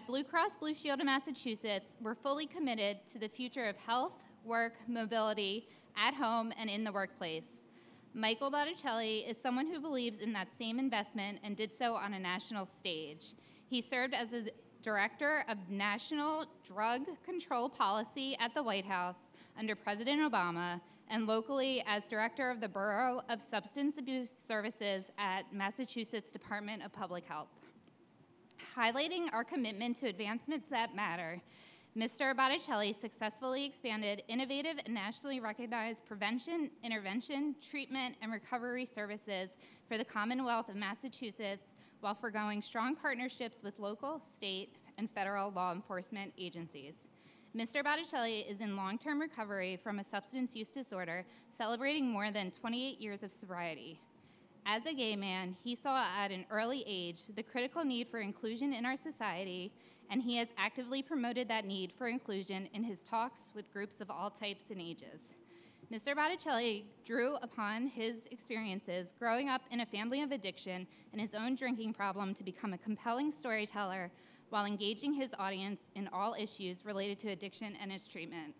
At Blue Cross Blue Shield of Massachusetts, we're fully committed to the future of health, work, mobility, at home, and in the workplace. Michael Botticelli is someone who believes in that same investment and did so on a national stage. He served as a Director of National Drug Control Policy at the White House under President Obama, and locally as Director of the Bureau of Substance Abuse Services at Massachusetts Department of Public Health. Highlighting our commitment to advancements that matter, Mr. Botticelli successfully expanded innovative and nationally recognized prevention, intervention, treatment, and recovery services for the Commonwealth of Massachusetts while foregoing strong partnerships with local, state, and federal law enforcement agencies. Mr. Botticelli is in long-term recovery from a substance use disorder, celebrating more than 28 years of sobriety. As a gay man, he saw at an early age the critical need for inclusion in our society, and he has actively promoted that need for inclusion in his talks with groups of all types and ages. Mr. Botticelli drew upon his experiences growing up in a family of addiction and his own drinking problem to become a compelling storyteller while engaging his audience in all issues related to addiction and its treatment.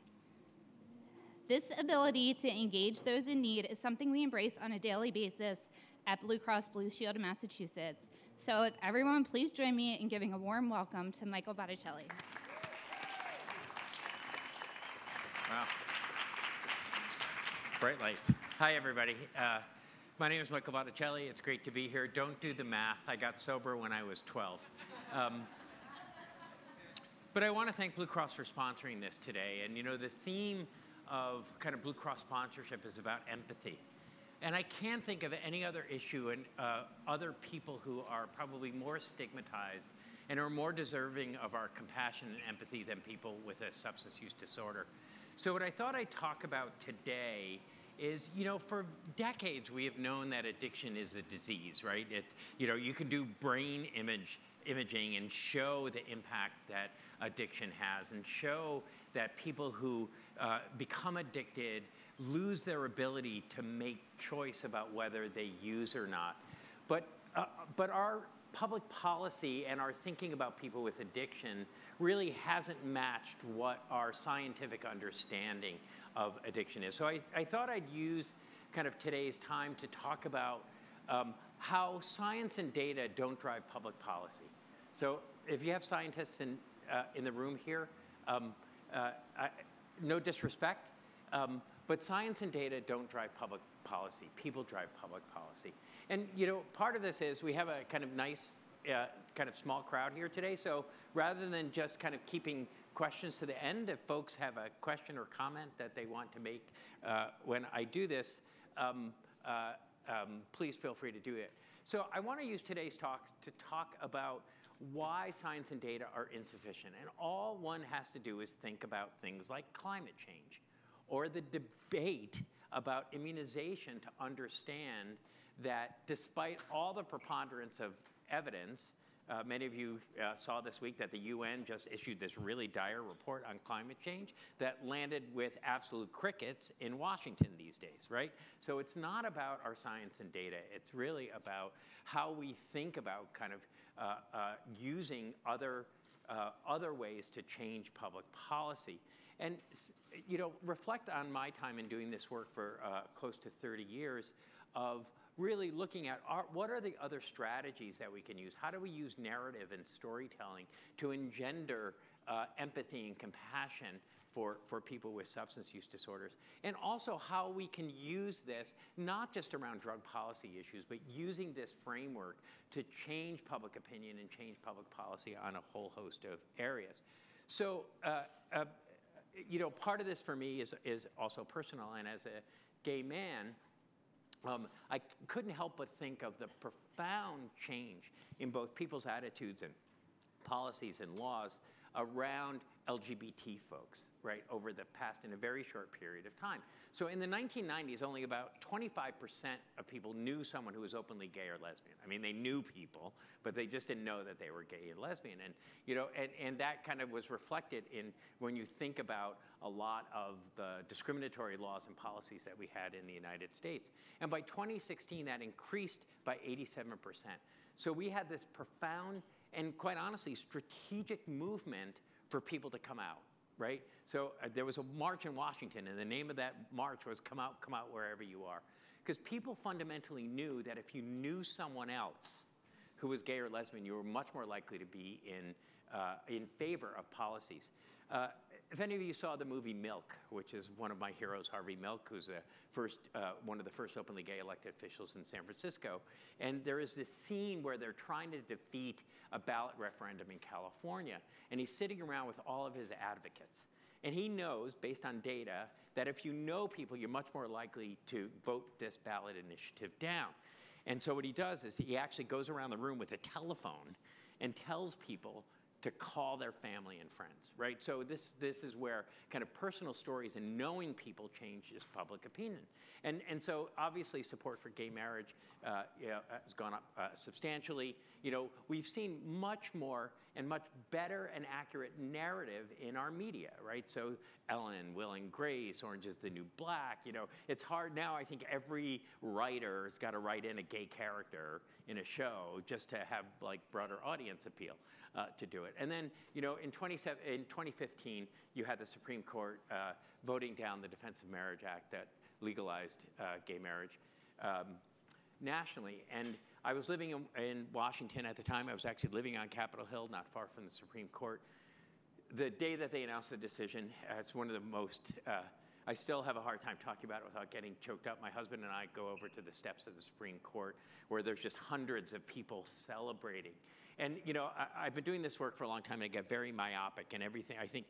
This ability to engage those in need is something we embrace on a daily basis at Blue Cross Blue Shield of Massachusetts. So if everyone, please join me in giving a warm welcome to Michael Botticelli. Wow. Bright lights. Hi, everybody. My name is Michael Botticelli. It's great to be here. Don't do the math. I got sober when I was 12. But I want to thank Blue Cross for sponsoring this today. And you know, the theme of kind of Blue Cross sponsorship is about empathy. And I can't think of any other issue and other people who are probably more stigmatized and are more deserving of our compassion and empathy than people with a substance use disorder. So what I thought I'd talk about today is, you know, for decades we have known that addiction is a disease, right? You know, you can do brain imaging and show the impact that addiction has and show that people who become addicted lose their ability to make choice about whether they use or not. But our public policy and our thinking about people with addiction really hasn't matched what our scientific understanding of addiction is. So I thought I'd use kind of today's time to talk about how science and data don't drive public policy. So if you have scientists in the room here, no disrespect, but science and data don't drive public policy. People drive public policy. And you know, part of this is we have a kind of nice, kind of small crowd here today. So rather than just kind of keeping questions to the end, if folks have a question or comment that they want to make when I do this, please feel free to do it. So I want to use today's talk to talk about why science and data are insufficient. And all one has to do is think about things like climate change, or the debate about immunization, to understand that despite all the preponderance of evidence, many of you saw this week that the UN just issued this really dire report on climate change that landed with absolute crickets in Washington these days, right? So it's not about our science and data. It's really about how we think about kind of using other ways to change public policy. And you know, reflect on my time in doing this work for close to 30 years of really looking at what are the other strategies that we can use? How do we use narrative and storytelling to engender empathy and compassion for people with substance use disorders? And also how we can use this, not just around drug policy issues, but using this framework to change public opinion and change public policy on a whole host of areas. So, you know, part of this for me is also personal, and as a gay man, I couldn't help but think of the profound change in both people's attitudes and policies and laws around LGBT folks, right, over the past in a very short period of time. So in the 1990s, only about 25% of people knew someone who was openly gay or lesbian. I mean, they knew people, but they just didn't know that they were gay and lesbian. And, you know, and that kind of was reflected in when you think about a lot of the discriminatory laws and policies that we had in the United States. And by 2016, that increased by 87%. So we had this profound and quite honestly, strategic movement for people to come out, right? So there was a march in Washington, and the name of that march was come out wherever you are. Because people fundamentally knew that if you knew someone else who was gay or lesbian, you were much more likely to be in favor of policies. If any of you saw the movie Milk, which is one of my heroes, Harvey Milk, who's the first, one of the first openly gay elected officials in San Francisco, and there is this scene where they're trying to defeat a ballot referendum in California, and he's sitting around with all of his advocates. And he knows, based on data, that if you know people, you're much more likely to vote this ballot initiative down. And so what he does is he actually goes around the room with a telephone and tells people to call their family and friends, right? So this is where kind of personal stories and knowing people changes public opinion. And so obviously support for gay marriage has gone up substantially. You know, we've seen much more and much better and accurate narrative in our media, right? So Ellen, Will and Grace, Orange is the New Black, you know, it's hard now. I think every writer's got to write in a gay character in a show just to have like broader audience appeal to do it. And then, you know, in 2015, you had the Supreme Court voting down the Defense of Marriage Act that legalized gay marriage nationally. And I was living in Washington at the time. I was actually living on Capitol Hill, not far from the Supreme Court. The day that they announced the decision, it's one of the most, I still have a hard time talking about it without getting choked up. My husband and I go over to the steps of the Supreme Court where there's just hundreds of people celebrating. And you know, I've been doing this work for a long time, and I get very myopic and everything. I think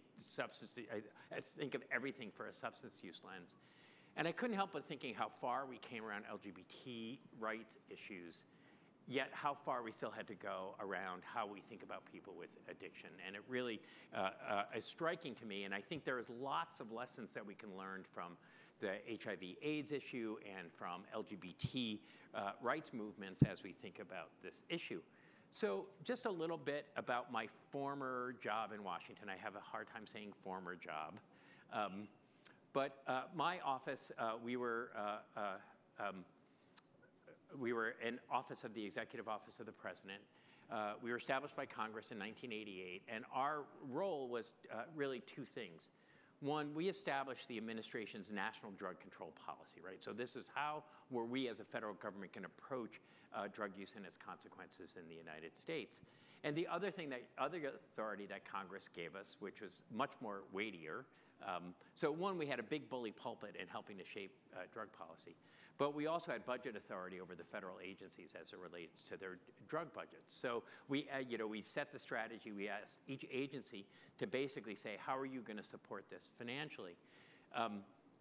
of everything for a substance use lens. And I couldn't help but thinking how far we came around LGBT rights issues, yet how far we still had to go around how we think about people with addiction. And it really is striking to me. And I think there's lots of lessons that we can learn from the HIV/AIDS issue and from LGBT rights movements as we think about this issue. So just a little bit about my former job in Washington. I have a hard time saying former job. But my office, we were an office of the Executive Office of the President. We were established by Congress in 1988. And our role was really two things. One, we established the administration's national drug control policy, right? So this is how we as a federal government can approach drug use and its consequences in the United States. And the other thing, that other authority that Congress gave us, which was much more weightier, so one, we had a big bully pulpit in helping to shape drug policy. But we also had budget authority over the federal agencies as it relates to their drug budgets. So we, you know, we set the strategy. We asked each agency to basically say, how are you going to support this financially?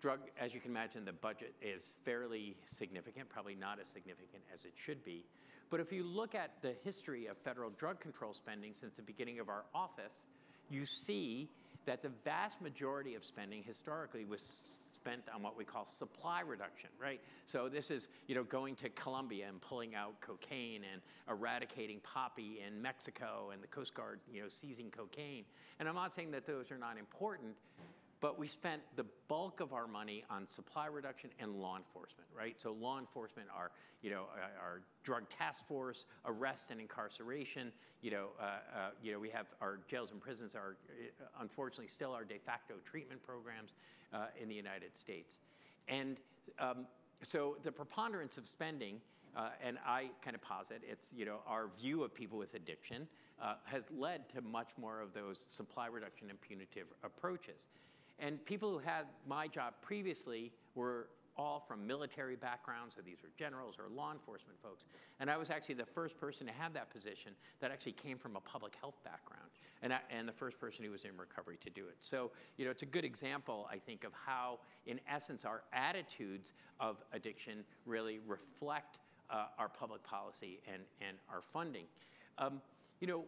Drug, as you can imagine, the budget is fairly significant, probably not as significant as it should be. But if you look at the history of federal drug control spending since the beginning of our office, you see that the vast majority of spending historically was spent on what we call supply reduction, right? So this is, you know, going to Colombia and pulling out cocaine and eradicating poppy in Mexico and the Coast Guard, you know, seizing cocaine. And I'm not saying that those are not important, but we spent the bulk of our money on supply reduction and law enforcement, right? So law enforcement are, you know, our drug task force, arrest and incarceration. You know, we have our jails and prisons are, unfortunately, still our de facto treatment programs in the United States. And so the preponderance of spending, and I kind of posit it's, you know, our view of people with addiction has led to much more of those supply reduction and punitive approaches. And people who had my job previously were all from military backgrounds, so these were generals or law enforcement folks. And I was actually the first person to have that position that actually came from a public health background, and the first person who was in recovery to do it. So, you know, it's a good example, I think, of how, in essence, our attitudes of addiction really reflect our public policy and our funding. You know,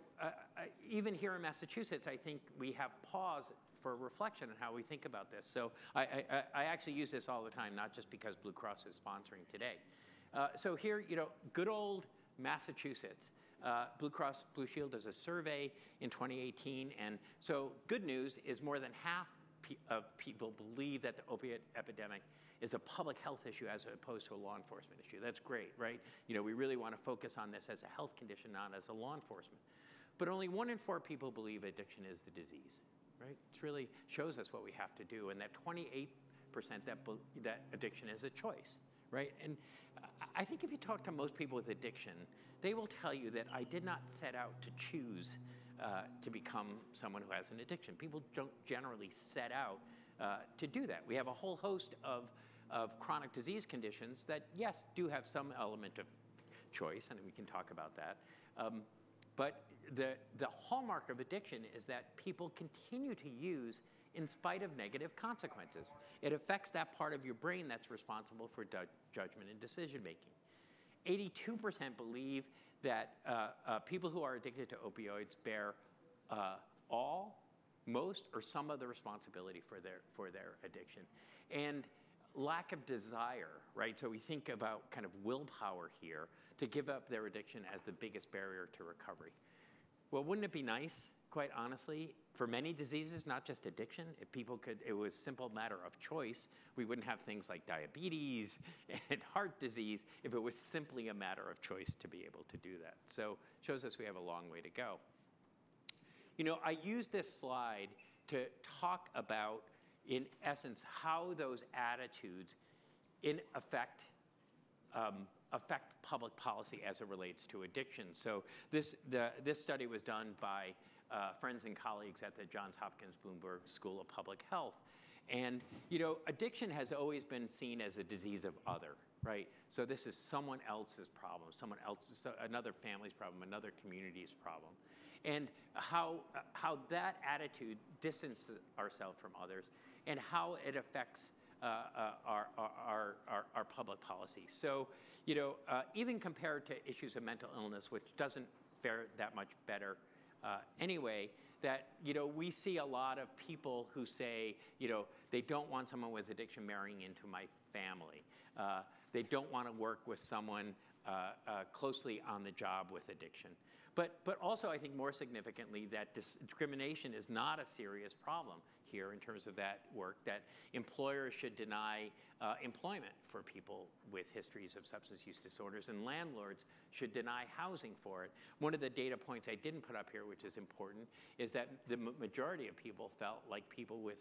even here in Massachusetts, I think we have pause for reflection on how we think about this. So I actually use this all the time, not just because Blue Cross is sponsoring today. So here, you know, good old Massachusetts. Blue Cross Blue Shield does a survey in 2018. And so good news is more than half of people believe that the opiate epidemic is a public health issue as opposed to a law enforcement issue. That's great, right? You know, we really want to focus on this as a health condition, not as a law enforcement. but only 1 in 4 people believe addiction is the disease, right? It really shows us what we have to do, and that 28% that addiction is a choice, right? And I think if you talk to most people with addiction, they will tell you that I did not set out to choose to become someone who has an addiction. People don't generally set out to do that. We have a whole host of chronic disease conditions that, yes, do have some element of choice, and we can talk about that. But the hallmark of addiction is that people continue to use in spite of negative consequences. It affects that part of your brain that's responsible for judgment and decision making. 82% believe that people who are addicted to opioids bear all, most, or some of the responsibility for their addiction. And lack of desire, right? So we think about kind of willpower here to give up their addiction as the biggest barrier to recovery. Well, wouldn't it be nice, quite honestly, for many diseases, not just addiction, if people could, it was a simple matter of choice, we wouldn't have things like diabetes and heart disease if it was simply a matter of choice to be able to do that. So it shows us we have a long way to go. You know, I use this slide to talk about, in essence, how those attitudes, in effect, affect public policy as it relates to addiction. So this study was done by friends and colleagues at the Johns Hopkins Bloomberg School of Public Health. And you know, addiction has always been seen as a disease of other, right? So this is someone else's problem, someone else's, another family's problem, another community's problem. And how that attitude distances ourselves from others and how it affects our public policy. So, you know, even compared to issues of mental illness, which doesn't fare that much better anyway, that, you know, we see a lot of people who say, you know, they don't want someone with addiction marrying into my family. They don't want to work with someone closely on the job with addiction. But also, I think more significantly, that discrimination is not a serious problem here in terms of that work, that employers should deny employment for people with histories of substance use disorders, and landlords should deny housing for it. One of the data points I didn't put up here, which is important, is that the majority of people felt like people with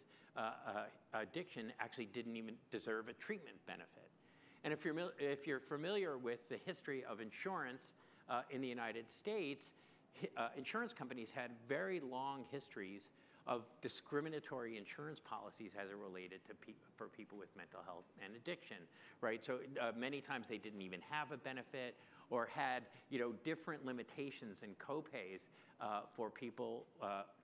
addiction actually didn't even deserve a treatment benefit. And if you're familiar with the history of insurance, in the United States, insurance companies had very long histories of discriminatory insurance policies as it related to for people with mental health and addiction, right? So many times they didn't even have a benefit or had, you know, different limitations and copays for people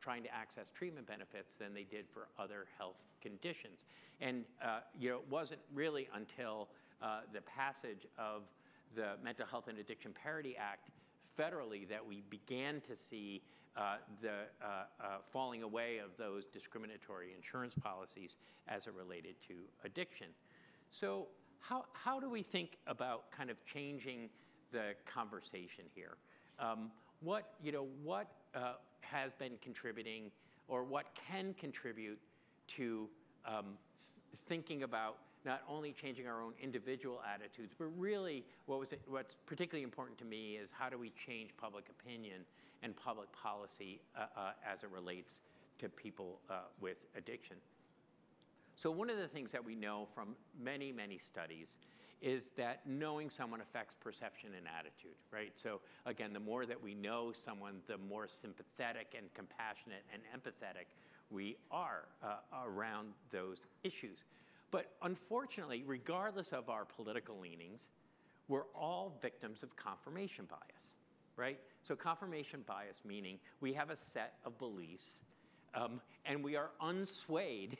trying to access treatment benefits than they did for other health conditions. And you know, it wasn't really until the passage of the Mental Health and Addiction Parity Act federally that we began to see the falling away of those discriminatory insurance policies as it related to addiction. So how do we think about kind of changing the conversation here? What has been contributing, or what can contribute to thinking about not only changing our own individual attitudes, but really what's particularly important to me is how do we change public opinion and public policy as it relates to people with addiction. So one of the things that we know from many, many studies is that knowing someone affects perception and attitude, right? So again, the more that we know someone, the more sympathetic and compassionate and empathetic we are around those issues. But unfortunately, regardless of our political leanings, we're all victims of confirmation bias, right? So confirmation bias meaning we have a set of beliefs and we are unswayed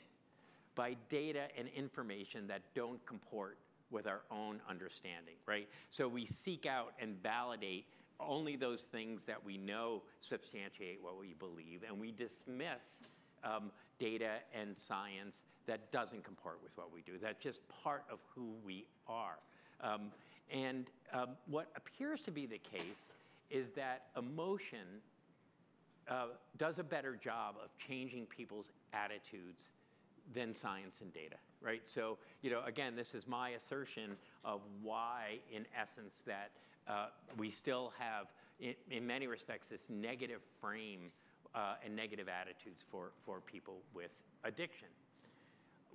by data and information that don't comport with our own understanding, right? So we seek out and validate only those things that we know substantiate what we believe, and we dismiss data and science that doesn't comport with what we do. That's just part of who we are. What appears to be the case is that emotion does a better job of changing people's attitudes than science and data, right? So, you know, again, this is my assertion of why, in essence, that we still have in many respects, this negative frame and negative attitudes for people with addiction.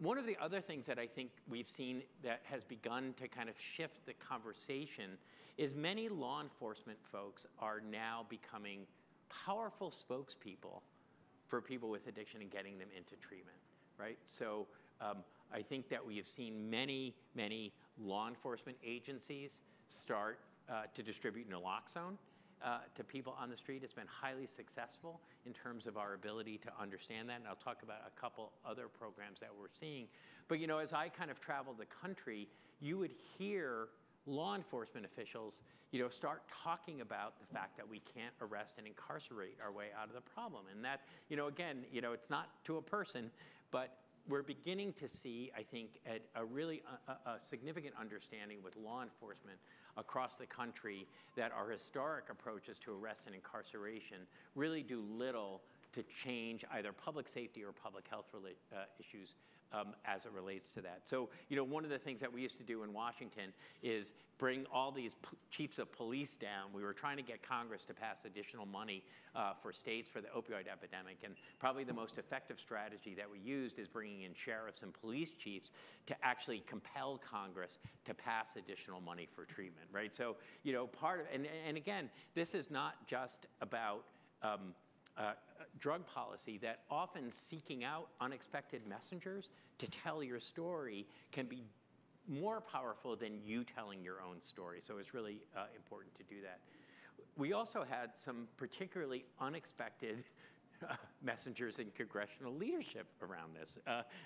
One of the other things that I think we've seen that has begun to kind of shift the conversation is many law enforcement folks are now becoming powerful spokespeople for people with addiction and getting them into treatment, right? So I think that we have seen many, many law enforcement agencies start to distribute naloxone to people on the street. It's been highly successful in terms of our ability to understand that, and I'll talk about a couple other programs that we're seeing. But you know, as I kind of traveled the country, you would hear law enforcement officials, you know, start talking about the fact that we can't arrest and incarcerate our way out of the problem. And that, you know, again, you know, it's not to a person, but we're beginning to see, I think, a really significant understanding with law enforcement across the country that our historic approaches to arrest and incarceration really do little to change either public safety or public health issues as it relates to that. So, you know, one of the things that we used to do in Washington is bring all these chiefs of police down. We were trying to get Congress to pass additional money for states for the opioid epidemic, and probably the most effective strategy that we used is bringing in sheriffs and police chiefs to actually compel Congress to pass additional money for treatment, right? So, you know, part of, and again, this is not just about drug policy, that often seeking out unexpected messengers to tell your story can be more powerful than you telling your own story. So it's really important to do that. We also had some particularly unexpected messengers in congressional leadership around this.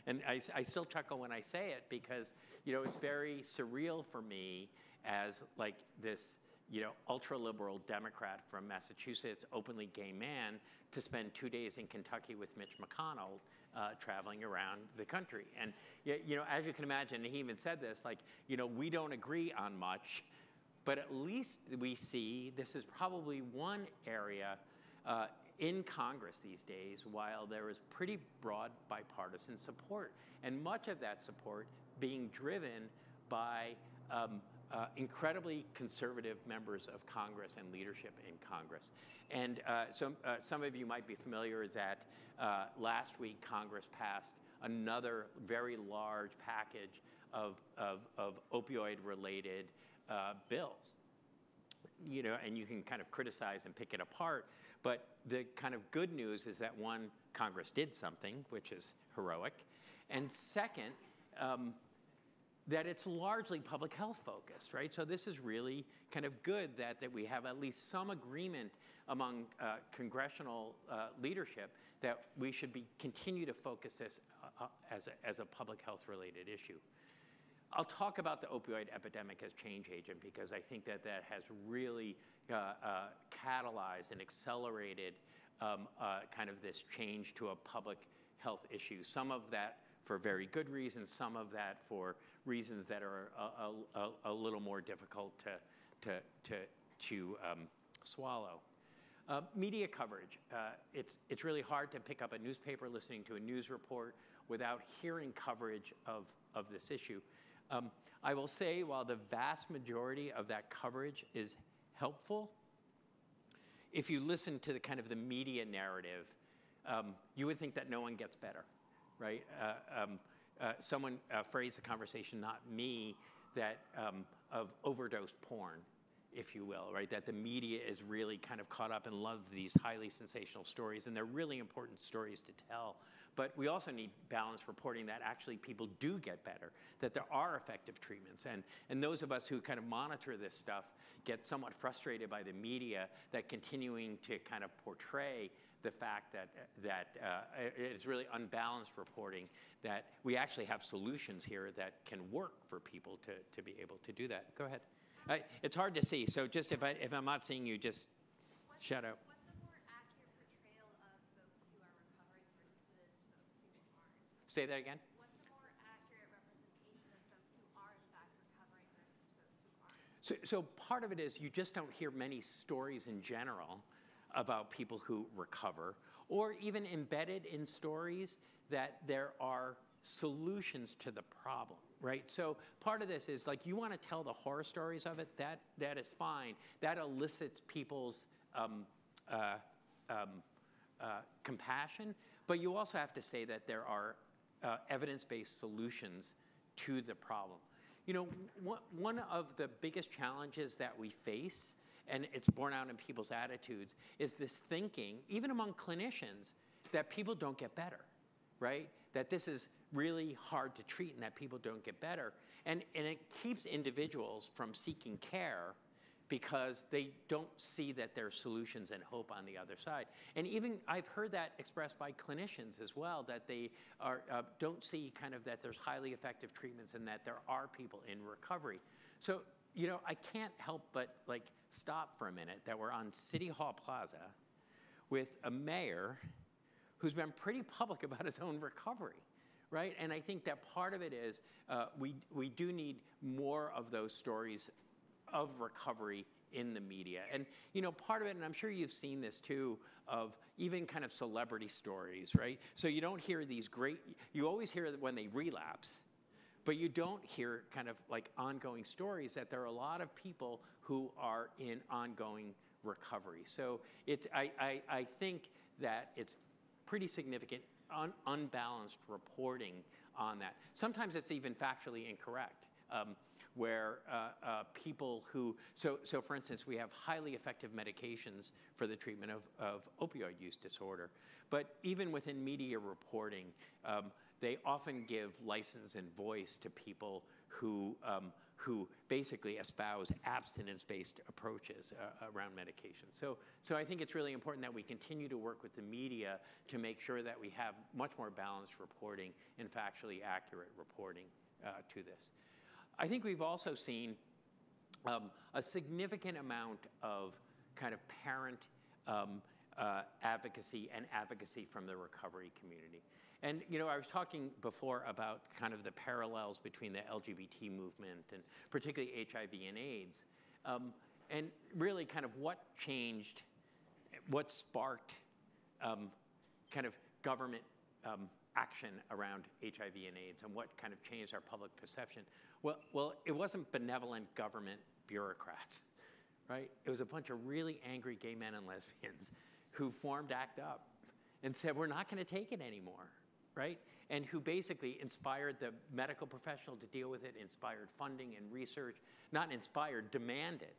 And I still chuckle when I say it because, you know, it's very surreal for me as like this, you know, ultra-liberal Democrat from Massachusetts, openly gay man, to spend 2 days in Kentucky with Mitch McConnell traveling around the country. And, you know, as you can imagine, he even said this, like, you know, we don't agree on much, but at least we see this is probably one area in Congress these days, while there is pretty broad bipartisan support, and much of that support being driven by incredibly conservative members of Congress and leadership in Congress. And some of you might be familiar that last week Congress passed another very large package of opioid-related bills. You know, and you can kind of criticize and pick it apart, but the kind of good news is that one, Congress did something, which is heroic, and second, that it's largely public health focused, right? So this is really kind of good that we have at least some agreement among congressional leadership that we should continue to focus this as a public health related issue. I'll talk about the opioid epidemic as change agent because I think that has really catalyzed and accelerated kind of this change to a public health issue. Some of that for very good reasons, some of that for reasons that are a little more difficult to swallow. Media coverage. It's really hard to pick up a newspaper listening to a news report without hearing coverage of this issue. I will say while the vast majority of that coverage is helpful, if you listen to the kind of the media narrative, you would think that no one gets better. Right? Someone phrased the conversation, not me, that of overdose porn, if you will, right? That the media is really kind of caught up and loves these highly sensational stories, and they're really important stories to tell. But we also need balanced reporting that actually people do get better, that there are effective treatments. And those of us who kind of monitor this stuff get somewhat frustrated by the media that continuing to kind of portray the fact that it's really unbalanced reporting, that we actually have solutions here that can work for people to be able to do that. Go ahead. It's hard to see, so just if I'm not seeing you, just shout out. What's a more accurate portrayal of folks who are recovering versus folks who aren't? Say that again? What's a more accurate representation of folks who are in fact recovering versus folks who aren't? So part of it is you just don't hear many stories in general about people who recover, or even embedded in stories that there are solutions to the problem, right? So part of this is, like, you want to tell the horror stories of it, that is fine. That elicits people's compassion, but you also have to say that there are evidence-based solutions to the problem. You know, one of the biggest challenges that we face, and it's borne out in people's attitudes, is this thinking, even among clinicians, that people don't get better, right? That this is really hard to treat and that people don't get better. And it keeps individuals from seeking care because they don't see that there are solutions and hope on the other side. And even I've heard that expressed by clinicians as well, that they are, don't see kind of that there's highly effective treatments and that there are people in recovery. So, you know, I can't help but, like, stop for a minute that we're on City Hall Plaza with a mayor who's been pretty public about his own recovery, right? And I think that part of it is we do need more of those stories of recovery in the media. And, you know, part of it, and I'm sure you've seen this too, of even kind of celebrity stories, right? So you don't hear these great, you always hear when they relapse, but you don't hear kind of like ongoing stories that there are a lot of people who are in ongoing recovery. So it's, I think that it's pretty significant unbalanced reporting on that. Sometimes it's even factually incorrect. Where people who, so for instance, we have highly effective medications for the treatment of opioid use disorder. But even within media reporting, they often give license and voice to people who basically espouse abstinence-based approaches around medication. So I think it's really important that we continue to work with the media to make sure that we have much more balanced reporting and factually accurate reporting to this. I think we've also seen a significant amount of kind of parent advocacy and advocacy from the recovery community. And, you know, I was talking before about kind of the parallels between the LGBT movement and particularly HIV and AIDS, and really kind of what changed, what sparked kind of government action around HIV and AIDS and what kind of changed our public perception. Well, it wasn't benevolent government bureaucrats, right? It was a bunch of really angry gay men and lesbians who formed ACT UP and said, we're not going to take it anymore, right? And who basically inspired the medical professional to deal with it, inspired funding and research, not inspired, demanded.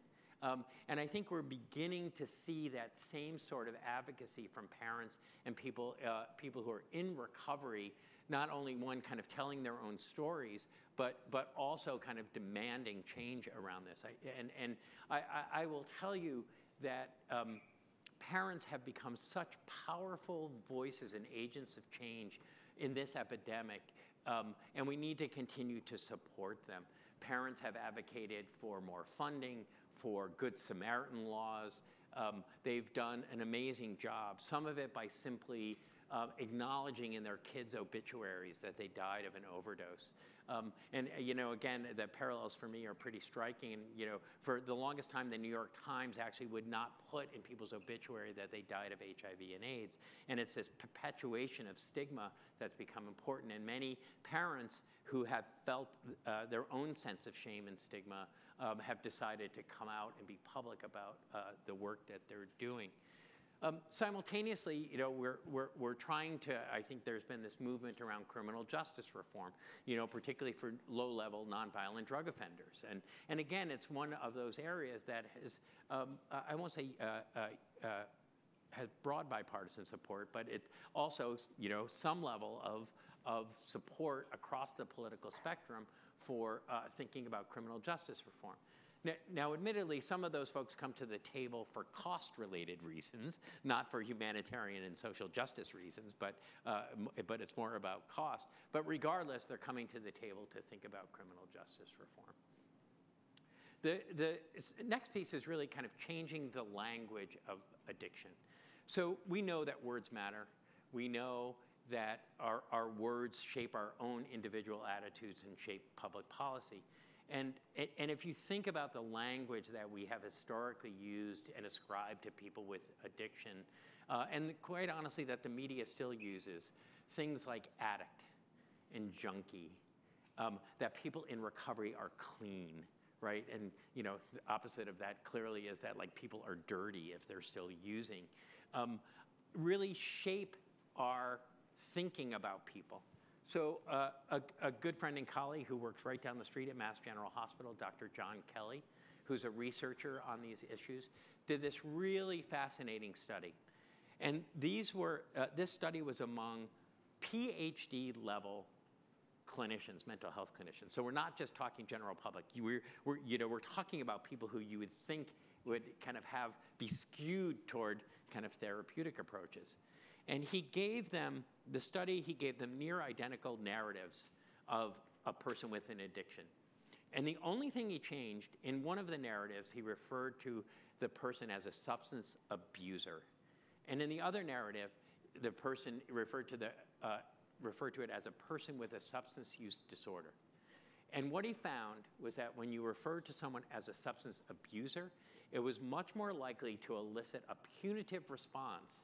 And I think we're beginning to see that same sort of advocacy from parents and people who are in recovery, not only one kind of telling their own stories, but also kind of demanding change around this. I will tell you that parents have become such powerful voices and agents of change in this epidemic, and we need to continue to support them. Parents have advocated for more funding, for Good Samaritan laws. They've done an amazing job, some of it by simply acknowledging in their kids' obituaries that they died of an overdose. And, you know, again, the parallels for me are pretty striking. And, you know, for the longest time, the New York Times actually would not put in people's obituary that they died of HIV and AIDS. And it's this perpetuation of stigma that's become important. And many parents who have felt their own sense of shame and stigma have decided to come out and be public about the work that they're doing. Simultaneously, you know, we're trying to, I think there's been this movement around criminal justice reform, you know, particularly for low-level nonviolent drug offenders. And again, it's one of those areas that has, I won't say has broad bipartisan support, but it also, you know, some level of support across the political spectrum for thinking about criminal justice reform. Now, admittedly, some of those folks come to the table for cost-related reasons, not for humanitarian and social justice reasons, but it's more about cost. But regardless, they're coming to the table to think about criminal justice reform. The next piece is really kind of changing the language of addiction. So we know that words matter. We know that our words shape our own individual attitudes and shape public policy. And if you think about the language that we have historically used and ascribed to people with addiction, and quite honestly that the media still uses, things like addict and junkie that people in recovery are clean, right? And you know, the opposite of that clearly is that like people are dirty if they're still using. Really shape our thinking about people. So a good friend and colleague who works right down the street at Mass General Hospital, Dr. John Kelly, who's a researcher on these issues, did this really fascinating study. And these were, this study was among PhD level clinicians, mental health clinicians. So we're not just talking general public. We're talking about people who you would think would kind of be skewed toward kind of therapeutic approaches. And he gave them, the study, he gave them near identical narratives of a person with an addiction. And the only thing he changed, in one of the narratives, he referred to the person as a substance abuser. And in the other narrative, the person referred to, referred to it as a person with a substance use disorder. And what he found was that when you referred to someone as a substance abuser, it was much more likely to elicit a punitive response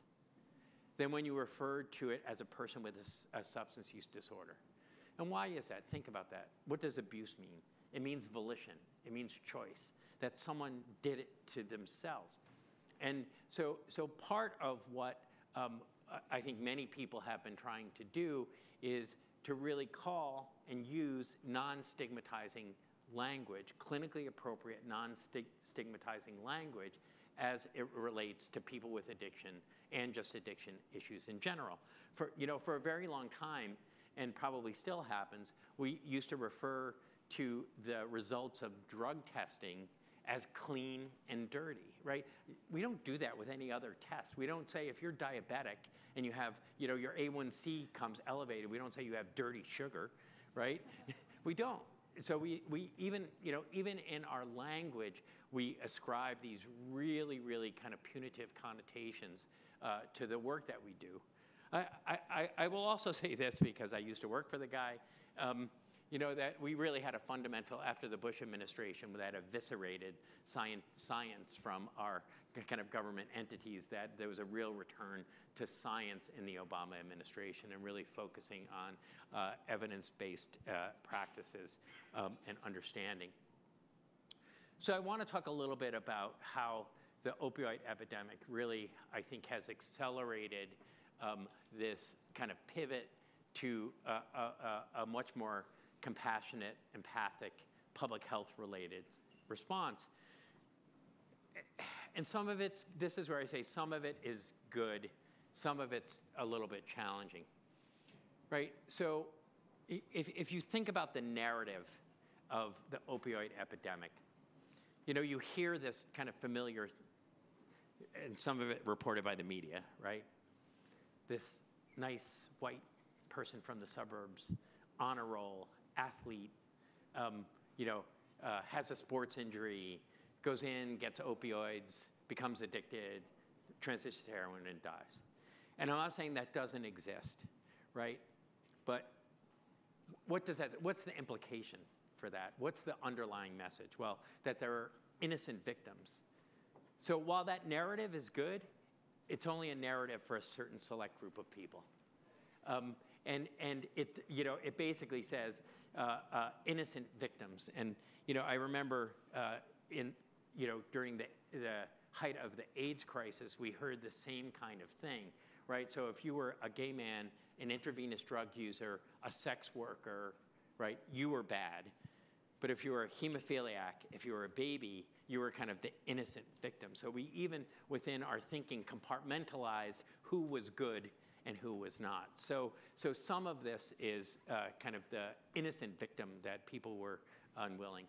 than when you referred to it as a person with a substance use disorder. And why is that? Think about that. What does abuse mean? It means volition. It means choice, that someone did it to themselves. And so part of what I think many people have been trying to do is to really call and use non-stigmatizing language, clinically appropriate non-stigmatizing language, as it relates to people with addiction and just addiction issues in general. For a very long time, and probably still happens, we used to refer to the results of drug testing as clean and dirty, right? We don't do that with any other test. We don't say if you're diabetic and you have, your A1C comes elevated, we don't say you have dirty sugar, right? We don't. So we even, even in our language, we ascribe these really, really kind of punitive connotations to the work that we do. I will also say this because I used to work for the guy, that we really had a fundamental, after the Bush administration, that eviscerated science from our kind of government entities, that there was a real return to science in the Obama administration and really focusing on evidence-based practices and understanding. So I want to talk a little bit about how the opioid epidemic really, I think, has accelerated this kind of pivot to a much more compassionate, empathic, public health-related response. And some of it, this is where I say some of it is good, some of it's a little bit challenging, right? So if you think about the narrative of the opioid epidemic, you hear this kind of familiar, and some of it reported by the media, right? This nice white person from the suburbs, honor roll, athlete, has a sports injury, goes in, gets opioids, becomes addicted, transitions to heroin, and dies. And I'm not saying that doesn't exist, right? But what's the implication for that? What's the underlying message? Well, that there are innocent victims. So while that narrative is good, it's only a narrative for a certain select group of people. And it, it basically says innocent victims. And I remember during the height of the AIDS crisis, we heard the same kind of thing, right? So if you were a gay man, an intravenous drug user, a sex worker, right, you were bad. But if you were a hemophiliac, if you were a baby, you were kind of the innocent victim. So we even, within our thinking, compartmentalized who was good and who was not. So some of this is kind of the innocent victim that people were unwilling.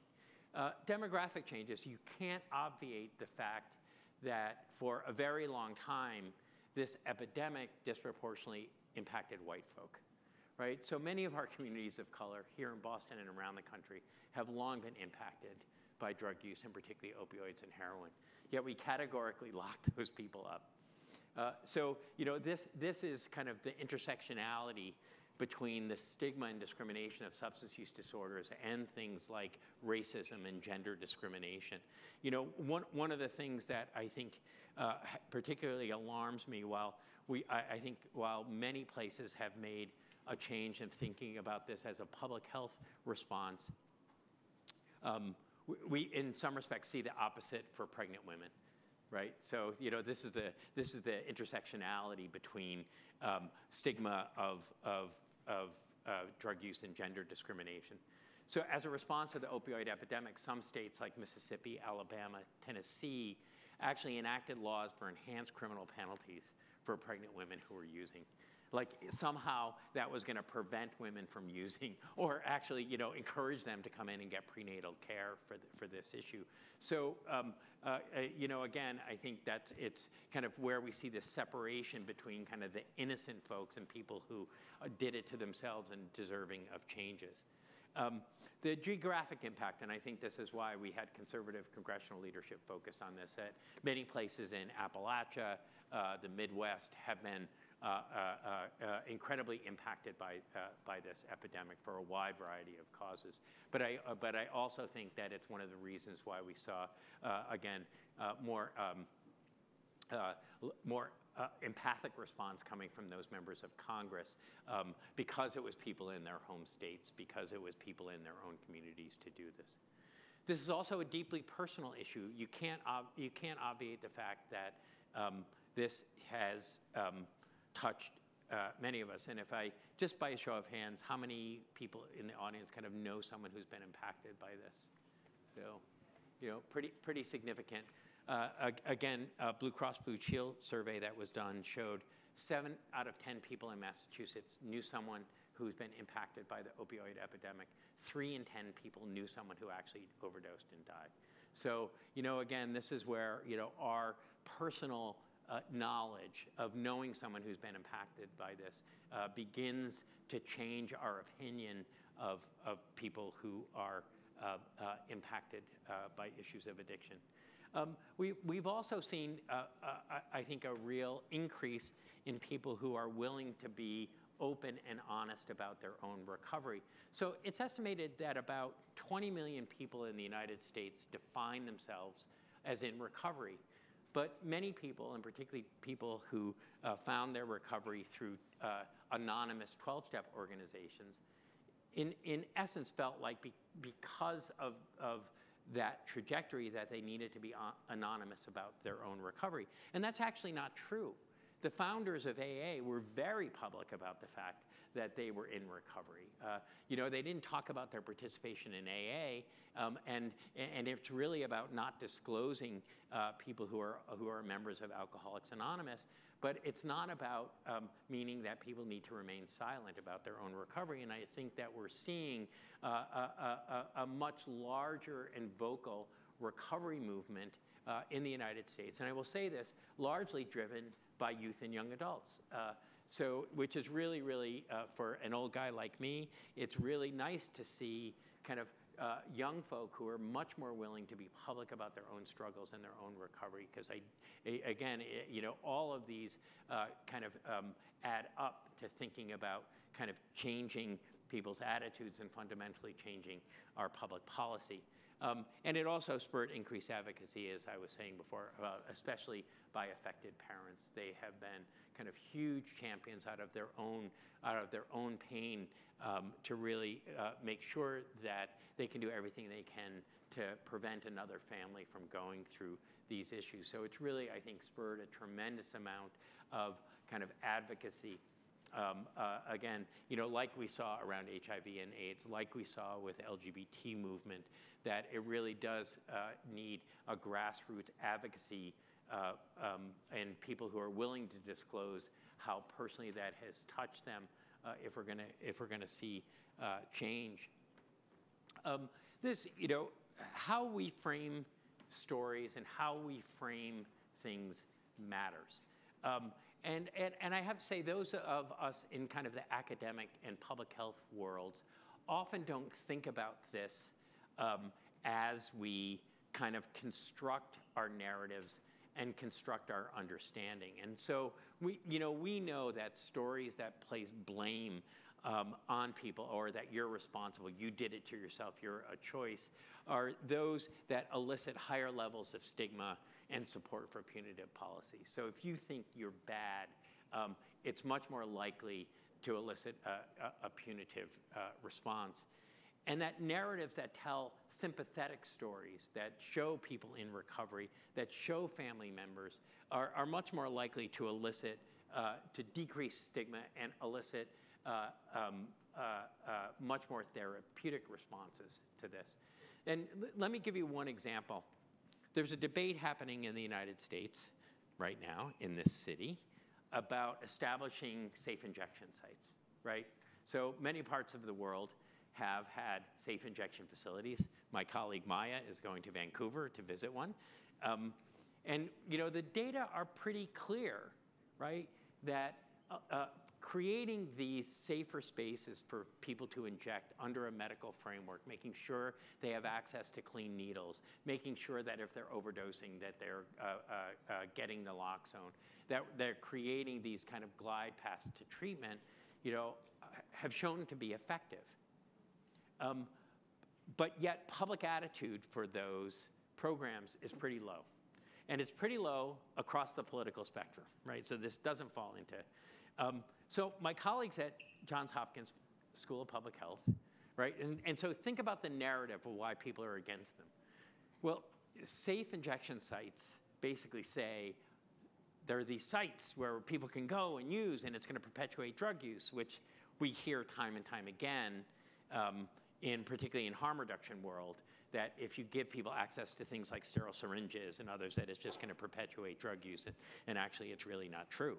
Demographic changes, you can't obviate the fact that for a very long time, this epidemic disproportionately impacted white folk, right? So many of our communities of color here in Boston and around the country have long been impacted by drug use, and particularly opioids and heroin. Yet we categorically locked those people up. So this is kind of the intersectionality between the stigma and discrimination of substance use disorders and things like racism and gender discrimination. One of the things that I think particularly alarms me, while I think while many places have made a change in thinking about this as a public health response. We, in some respects, see the opposite for pregnant women, right? So, you know, this is the intersectionality between stigma of drug use and gender discrimination. So as a response to the opioid epidemic, some states like Mississippi, Alabama, Tennessee actually enacted laws for enhanced criminal penalties for pregnant women who were using. Like somehow that was going to prevent women from using, or actually, you know, encourage them to come in and get prenatal care for this issue. So, you know, again, I think that it's kind of where we see this separation between kind of the innocent folks and people who did it to themselves and deserving of changes. The geographic impact, and I think this is why we had conservative congressional leadership focused on this, that many places in Appalachia, the Midwest, have been incredibly impacted by this epidemic for a wide variety of causes. But I also think that it's one of the reasons why we saw, again, more empathic response coming from those members of Congress, because it was people in their home states, because it was people in their own communities to do this. This is also a deeply personal issue. You can't obviate the fact that this has touched many of us. And if I, just by a show of hands, how many people in the audience kind of know someone who's been impacted by this? So, you know, pretty significant. Again, a Blue Cross Blue Shield survey that was done showed 7 out of 10 people in Massachusetts knew someone who's been impacted by the opioid epidemic. 3 in 10 people knew someone who actually overdosed and died. So, you know, again, this is where, you know, our personal knowledge of knowing someone who's been impacted by this begins to change our opinion of people who are impacted by issues of addiction. We've also seen, I think, a real increase in people who are willing to be open and honest about their own recovery. So it's estimated that about 20 million people in the United States define themselves as in recovery. But many people, and particularly people who found their recovery through anonymous 12-step organizations, in essence felt like because of that trajectory that they needed to be anonymous about their own recovery. And that's actually not true. The founders of AA were very public about the fact that they were in recovery. You know, they didn't talk about their participation in AA, and it's really about not disclosing people who are members of Alcoholics Anonymous. But it's not about meaning that people need to remain silent about their own recovery. And I think that we're seeing a much larger and vocal recovery movement in the United States. And I will say this, largely driven by youth and young adults. So, which is really, really, for an old guy like me, it's really nice to see kind of young folk who are much more willing to be public about their own struggles and their own recovery. Because again, you know, all of these kind of add up to thinking about kind of changing people's attitudes and fundamentally changing our public policy. And it also spurred increased advocacy, as I was saying before, especially by affected parents. They have been kind of huge champions out of their own pain to really make sure that they can do everything they can to prevent another family from going through these issues. So it's really, I think, spurred a tremendous amount of kind of advocacy. Again, you know, like we saw around HIV and AIDS, like we saw with the LGBT movement, that it really does need a grassroots advocacy and people who are willing to disclose how personally that has touched them if we're gonna see change. This, you know, how we frame stories and how we frame things matters. And I have to say, those of us in kind of the academic and public health worlds often don't think about this as we kind of construct our narratives and construct our understanding. And so we know that stories that place blame on people, or that you're responsible, you did it to yourself, you're a choice, are those that elicit higher levels of stigma and support for punitive policy. So if you think you're bad, it's much more likely to elicit a punitive response. And that narratives that tell sympathetic stories, that show people in recovery, that show family members, are much more likely to elicit, to decrease stigma and elicit much more therapeutic responses to this. And let me give you one example. There's a debate happening in the United States right now in this city about establishing safe injection sites, right? So many parts of the world have had safe injection facilities. My colleague Maya is going to Vancouver to visit one. And you know, the data are pretty clear, right? That creating these safer spaces for people to inject under a medical framework, making sure they have access to clean needles, making sure that if they're overdosing that they're getting naloxone, that they're creating these kind of glide paths to treatment, you know, have shown to be effective. But yet public attitude for those programs is pretty low. And it's pretty low across the political spectrum, right? So this doesn't fall into. So my colleagues at Johns Hopkins School of Public Health, right? And so think about the narrative of why people are against them. Well, safe injection sites basically say there are these sites where people can go and use, and it's going to perpetuate drug use, which we hear time and time again, particularly in harm reduction world, that if you give people access to things like sterile syringes and others, that it's just going to perpetuate drug use, and actually it's really not true.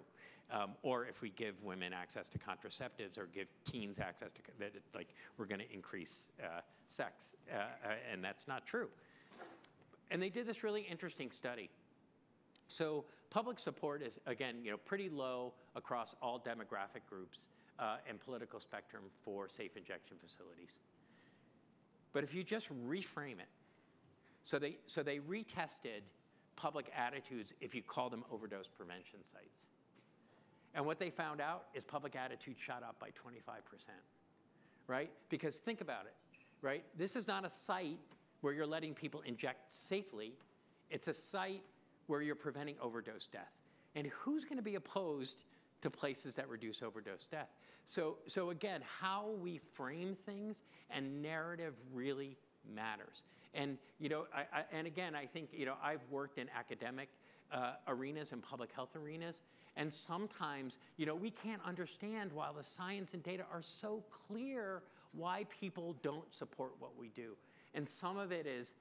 Or if we give women access to contraceptives or give teens access to, that it's like we're going to increase sex, and that's not true. And they did this really interesting study. So public support is, again, you know, pretty low across all demographic groups and political spectrum for safe injection facilities. But if you just reframe it, so they retested public attitudes if you call them overdose prevention sites. And what they found out is public attitude shot up by 25%, right? Because think about it, right? This is not a site where you're letting people inject safely. It's a site where you're preventing overdose death. And who's going to be opposed to places that reduce overdose death? So again, how we frame things and narrative really matters. And you know, and again, I think, you know, I've worked in academic arenas and public health arenas, and sometimes, you know, we can't understand, while the science and data are so clear, why people don't support what we do. And some of it is,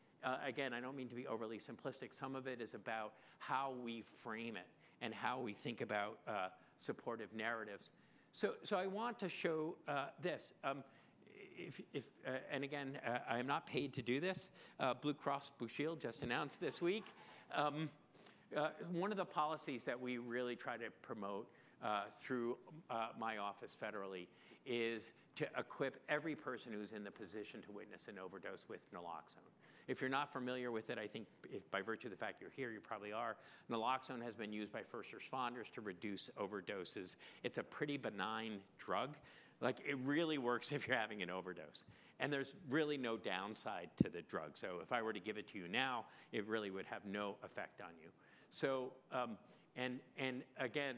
again, I don't mean to be overly simplistic, some of it is about how we frame it and how we think about supportive narratives. So I want to show this. And again, I am not paid to do this. Blue Cross Blue Shield just announced this week. One of the policies that we really try to promote through my office federally is to equip every person who's in the position to witness an overdose with naloxone. If you're not familiar with it, I think if by virtue of the fact you're here, you probably are. Naloxone has been used by first responders to reduce overdoses. It's a pretty benign drug. Like, it really works if you're having an overdose. And there's really no downside to the drug. So if I were to give it to you now, it really would have no effect on you. So, and again,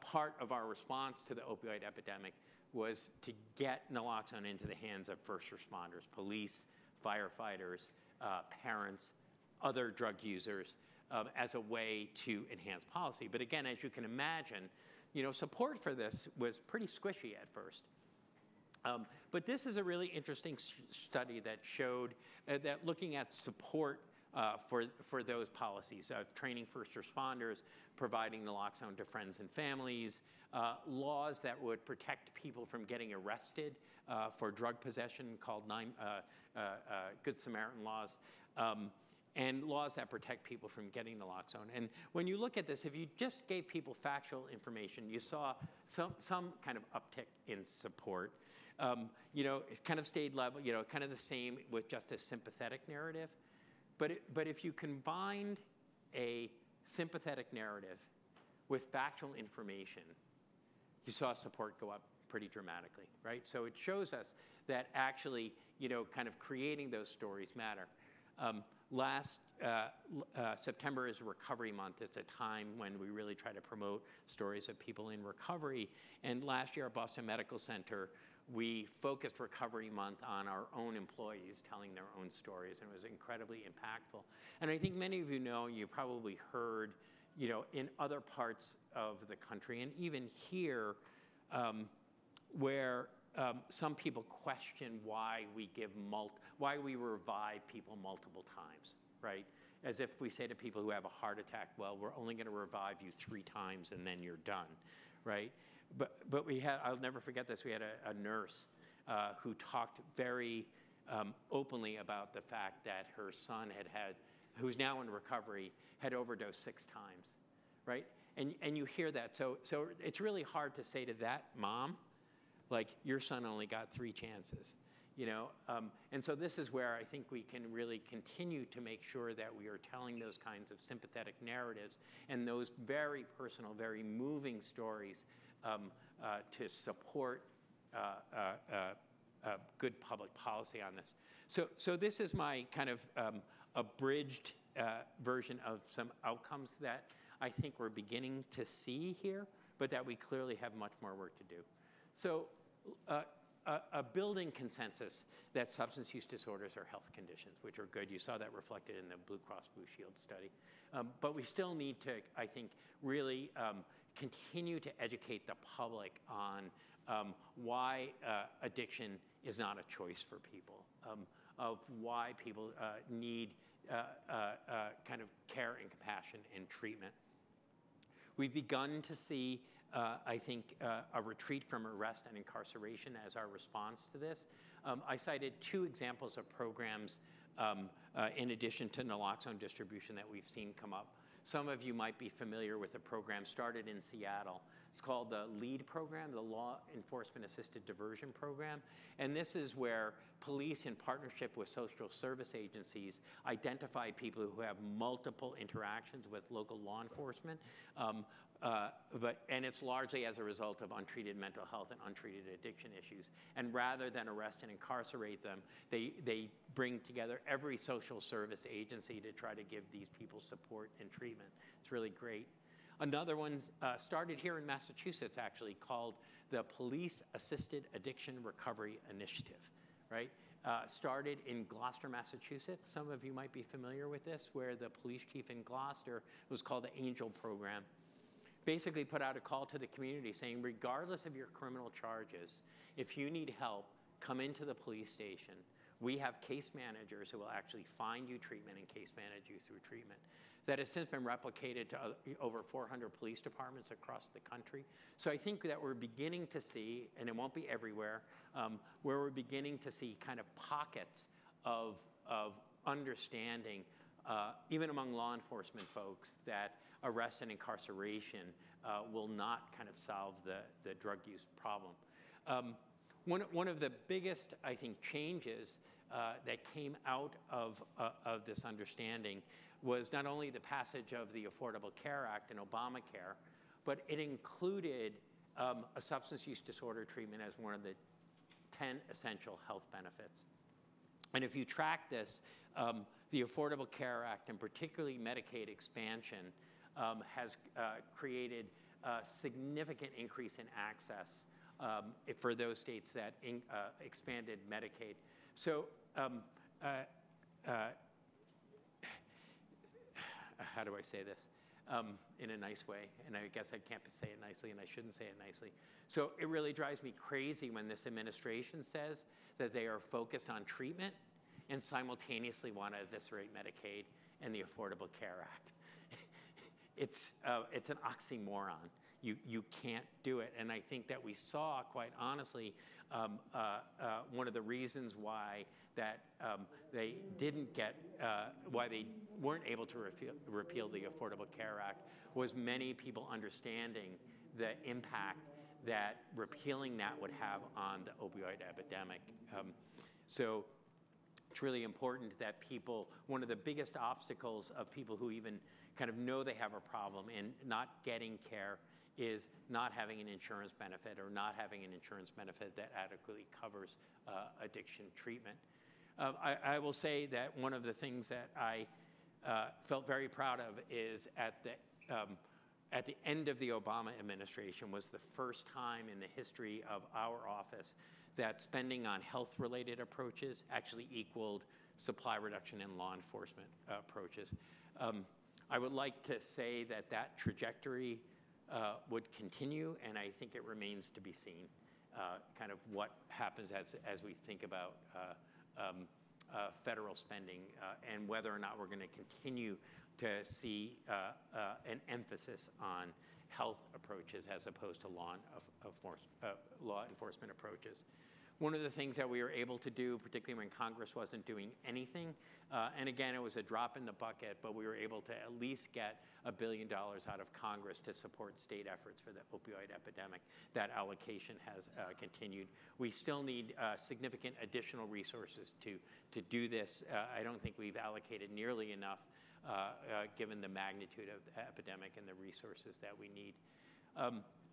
part of our response to the opioid epidemic was to get naloxone into the hands of first responders, police, firefighters, parents, other drug users, as a way to enhance policy. But again, as you can imagine, you know, support for this was pretty squishy at first. But this is a really interesting study that showed that looking at support for those policies of training first responders, providing naloxone to friends and families, laws that would protect people from getting arrested for drug possession called Good Samaritan laws, and laws that protect people from getting naloxone. And when you look at this, if you just gave people factual information, you saw some kind of uptick in support. You know, it kind of stayed level, you know, kind of the same with just a sympathetic narrative. But if you combined a sympathetic narrative with factual information, you saw support go up pretty dramatically, right? So it shows us that actually, you know, kind of creating those stories matter. Last September is recovery month. It's a time when we really try to promote stories of people in recovery. And last year at Boston Medical Center, we focused recovery month on our own employees telling their own stories, and it was incredibly impactful. And I think many of you know, you probably heard, you know, in other parts of the country and even here, where some people question why we revive people multiple times, right? As if we say to people who have a heart attack, well, we're only going to revive you 3 times and then you're done, right? But we had, I'll never forget this, we had a nurse who talked very openly about the fact that her son who's now in recovery, had overdosed 6 times, right? And you hear that, so it's really hard to say to that mom, like, your son only got 3 chances, you know? And so this is where I think we can really continue to make sure that we are telling those kinds of sympathetic narratives and those very personal, very moving stories to support good public policy on this. So this is my kind of abridged version of some outcomes that I think we're beginning to see here, but that we clearly have much more work to do. So a building consensus that substance use disorders are health conditions, which are good. You saw that reflected in the Blue Cross Blue Shield study. But we still need to, I think, really continue to educate the public on why addiction is not a choice for people, of why people need kind of care and compassion and treatment. We've begun to see, I think, a retreat from arrest and incarceration as our response to this. I cited 2 examples of programs in addition to naloxone distribution that we've seen come up. Some of you might be familiar with a program started in Seattle. It's called the LEAD program, the Law Enforcement Assisted Diversion Program. And this is where police, in partnership with social service agencies, identify people who have multiple interactions with local law enforcement. And it's largely as a result of untreated mental health and untreated addiction issues. And rather than arrest and incarcerate them, they bring together every social service agency to try to give these people support and treatment. It's really great. Another one started here in Massachusetts, actually, called the Police Assisted Addiction Recovery Initiative, right? Started in Gloucester, Massachusetts. Some of you might be familiar with this, where the police chief in Gloucester, it was called the ANGEL program, basically put out a call to the community saying, regardless of your criminal charges, if you need help, come into the police station. We have case managers who will actually find you treatment and case manage you through treatment. That has since been replicated to over 400 police departments across the country. So I think that we're beginning to see, and it won't be everywhere, where we're beginning to see kind of pockets of understanding, even among law enforcement folks, that arrest and incarceration will not kind of solve the drug use problem. One of the biggest, I think, changes that came out of this understanding was not only the passage of the Affordable Care Act and Obamacare, but it included a substance use disorder treatment as one of the 10 essential health benefits. And if you track this, the Affordable Care Act, and particularly Medicaid expansion, has created a significant increase in access for those states that expanded Medicaid. So how do I say this in a nice way? And I guess I can't say it nicely, and I shouldn't say it nicely. So it really drives me crazy when this administration says that they are focused on treatment and simultaneously want to eviscerate Medicaid and the Affordable Care Act. It's an oxymoron. You can't do it. And I think that we saw, quite honestly, one of the reasons why that why they weren't able to repeal the Affordable Care Act was many people understanding the impact that repealing that would have on the opioid epidemic. So it's really important that people, one of the biggest obstacles of people who even kind of know they have a problem and not getting care is not having an insurance benefit that adequately covers addiction treatment. I will say that one of the things that I felt very proud of is at the end of the Obama administration was the first time in the history of our office that spending on health-related approaches actually equaled supply reduction and law enforcement approaches. I would like to say that that trajectory would continue, and I think it remains to be seen, kind of what happens as we think about federal spending and whether or not we're going to continue to see an emphasis on health approaches as opposed to law enforcement approaches. One of the things that we were able to do, particularly when Congress wasn't doing anything, and again, it was a drop in the bucket, but we were able to at least get $1 billion out of Congress to support state efforts for the opioid epidemic. That allocation has continued. We still need significant additional resources to do this. I don't think we've allocated nearly enough given the magnitude of the epidemic and the resources that we need.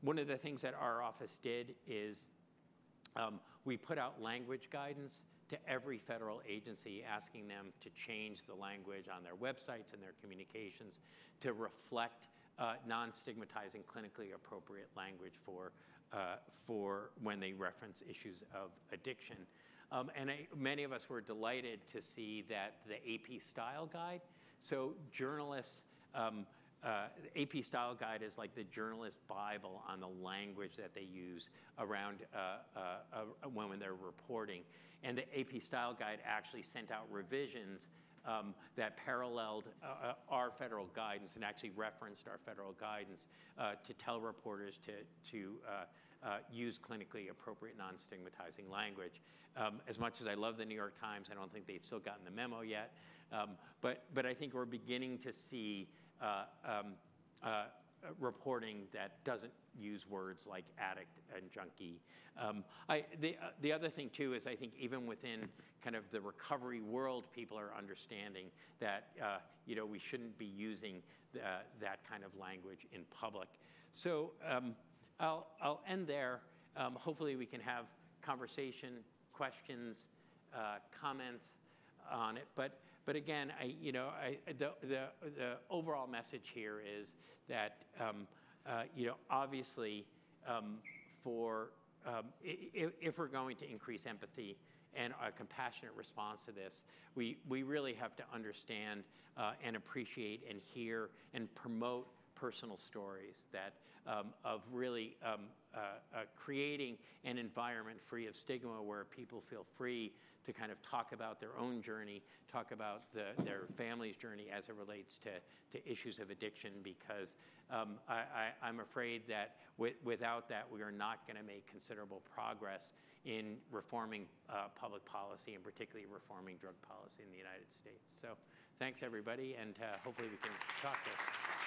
One of the things that our office did is we put out language guidance to every federal agency, asking them to change the language on their websites and their communications to reflect non-stigmatizing, clinically appropriate language for when they reference issues of addiction. Many of us were delighted to see that the AP Style Guide, so journalists, the AP Style Guide is like the journalist Bible on the language that they use around when they're reporting. And the AP Style Guide actually sent out revisions that paralleled our federal guidance and actually referenced our federal guidance to tell reporters to use clinically appropriate non-stigmatizing language. As much as I love the New York Times, I don't think they've still gotten the memo yet. But I think we're beginning to see reporting that doesn't use words like addict and junkie. The other thing, too, is I think even within kind of the recovery world, people are understanding that you know, we shouldn't be using that kind of language in public. So I'll end there. Hopefully we can have conversation, questions, comments on it. But again, the overall message here is that you know, obviously, if we're going to increase empathy and a compassionate response to this, we really have to understand and appreciate and hear and promote personal stories that of really creating an environment free of stigma where people feel free to kind of talk about their own journey, talk about their family's journey as it relates to issues of addiction, because I'm afraid that without that, we are not going to make considerable progress in reforming public policy, and particularly reforming drug policy in the United States. So thanks, everybody, and hopefully we can talk to you.